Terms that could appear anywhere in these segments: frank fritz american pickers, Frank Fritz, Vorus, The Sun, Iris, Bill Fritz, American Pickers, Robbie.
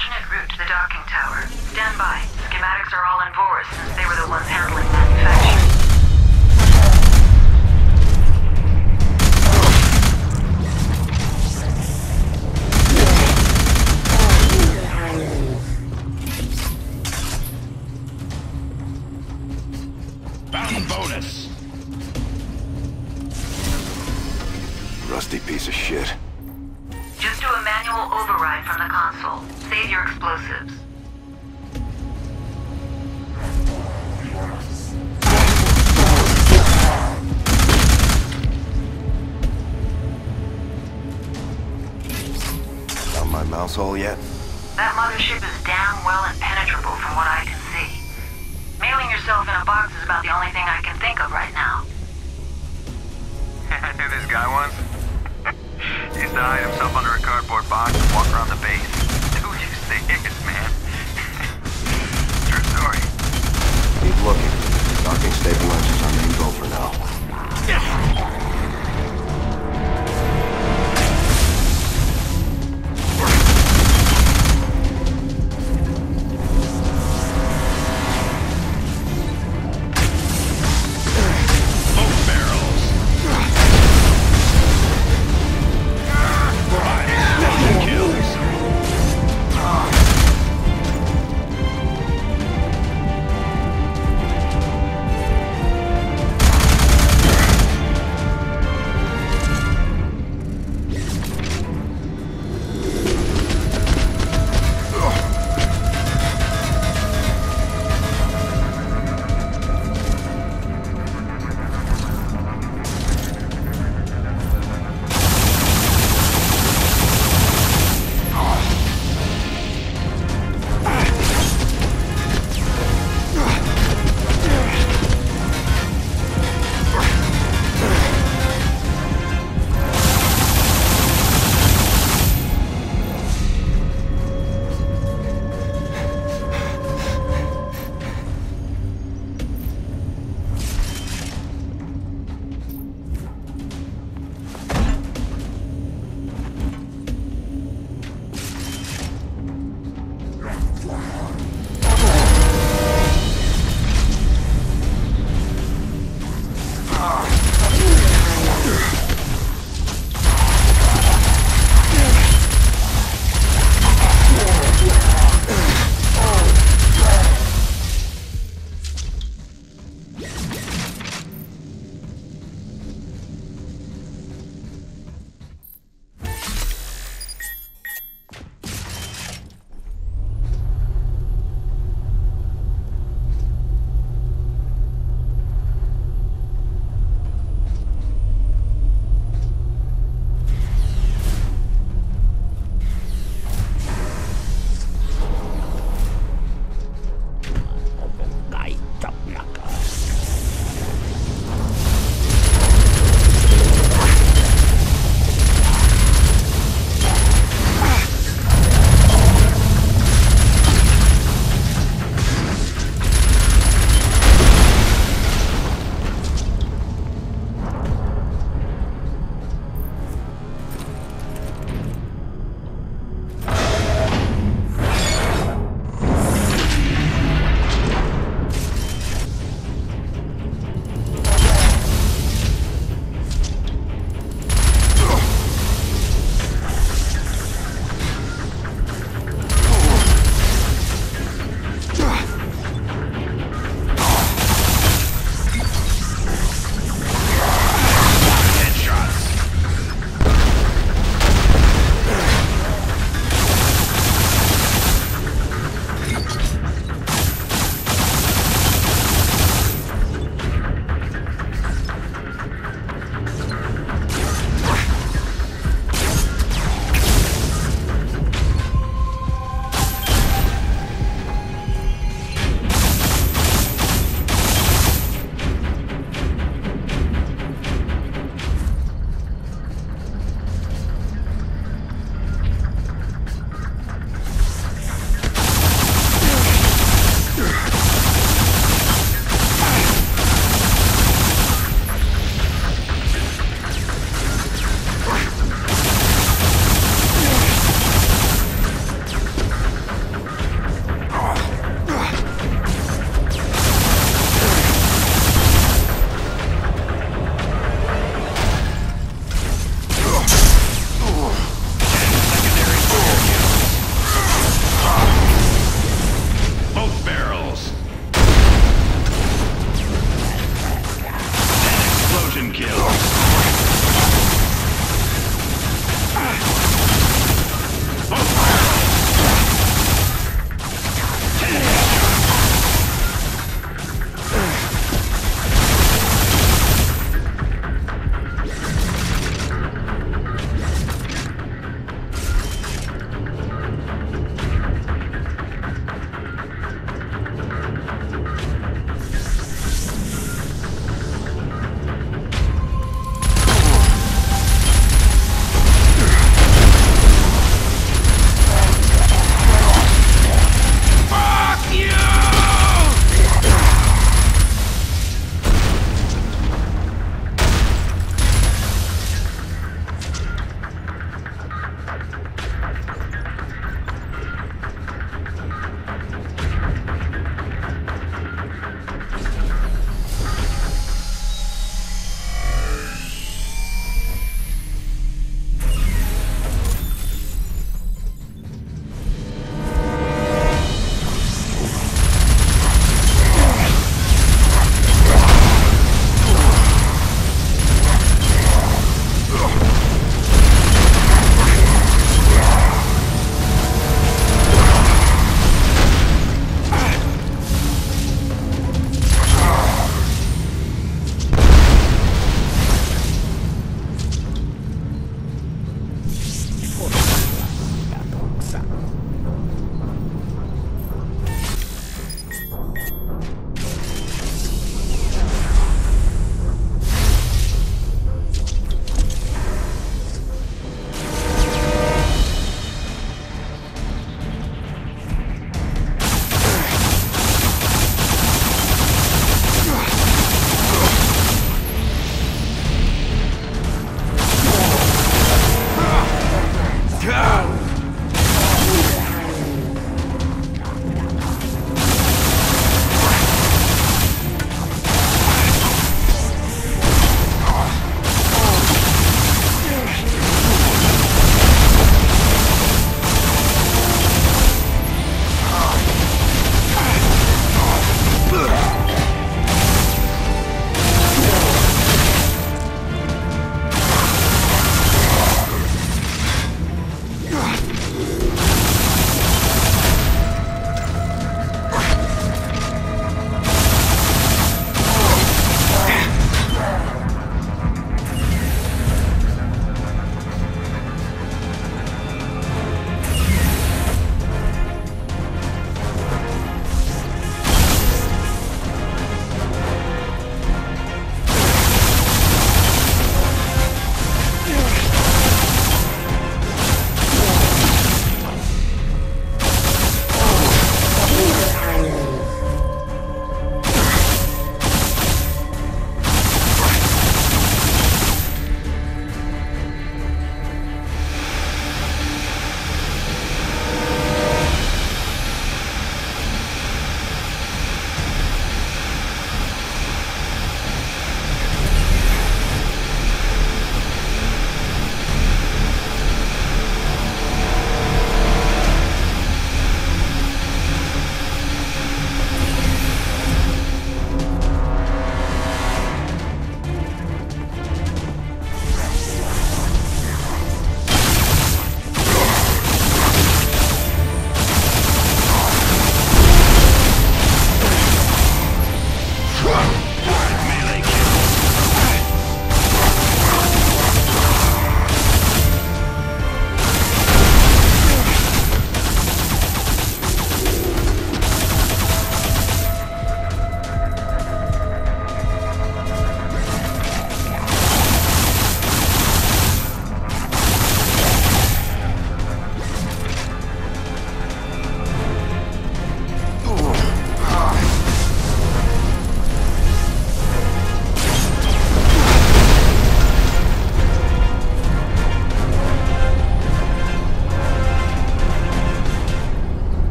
alternate route to the docking tower. Stand by. Schematics are all in Vorus since they were the ones handling manufacturing. Bound bonus! Rusty piece of shit. Just do a manual override from the console. Save your explosives. Found my mouse hole yet? That mothership is damn well impenetrable from what I can see. Mailing yourself in a box is about the only thing I can think of right now. I knew this guy once. He used to hide himself under a cardboard box and walk around the base. Dude, you serious, man? True story. Keep looking. Docking stabilizers our main goal for now. Yes!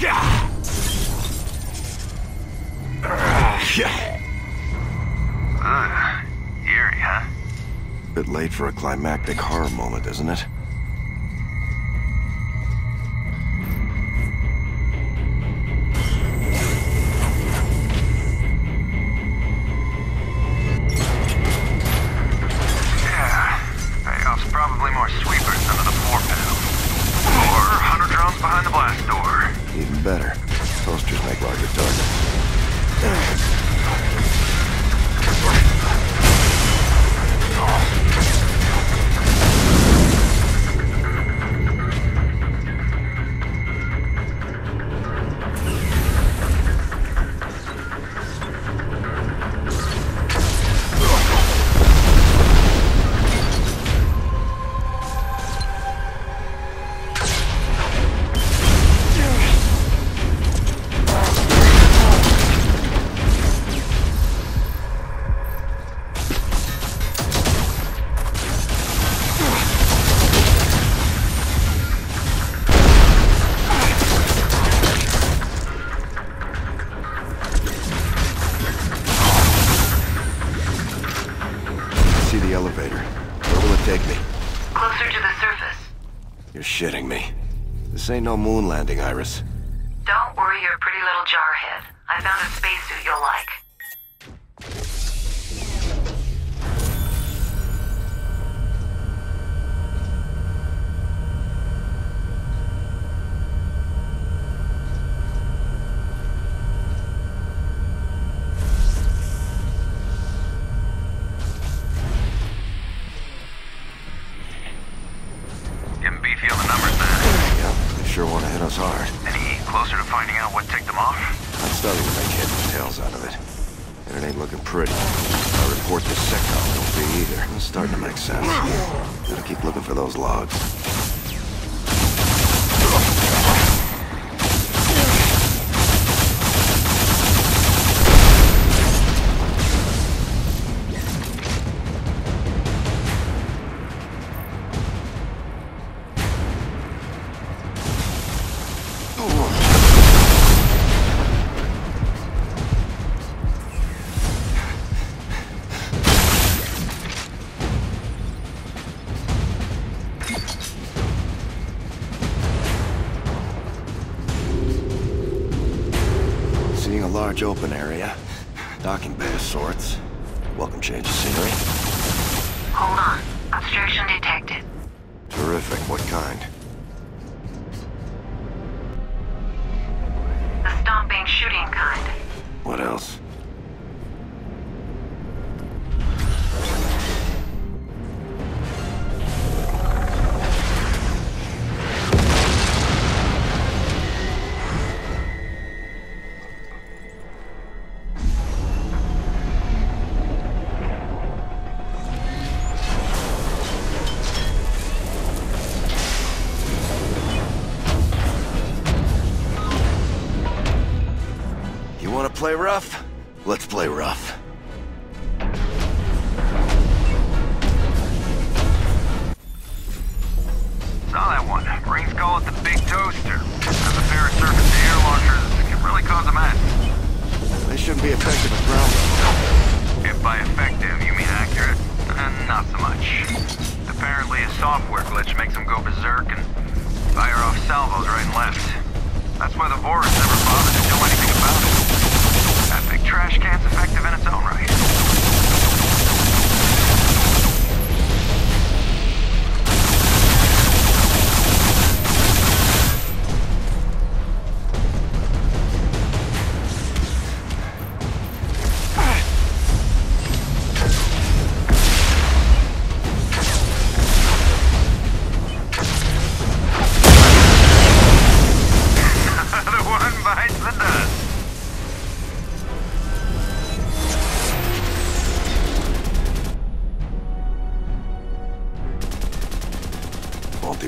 Eerie, huh? Bit late for a climactic horror moment, isn't it? Ain't no moon landing, Iris. Don't worry your pretty little jarhead. I found a spacesuit you'll like. Large open area, docking bay of sorts. Welcome change of scenery. Hold on. Obstruction detected. Terrific. What kind? The stomping, shooting kind. What else? Play rough? Let's play rough. Saw that one. Rings call it the Big Toaster. Has a pair of surface to air launchers that can really cause a mess. They shouldn't be effective at ground. If by effective you mean accurate, not so much. Apparently a software glitch makes them go berserk and fire off salvos right and left. That's why the Vorus never bothered to do anything about it. Big trash can's effective in its own right.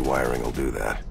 Wiring will do that.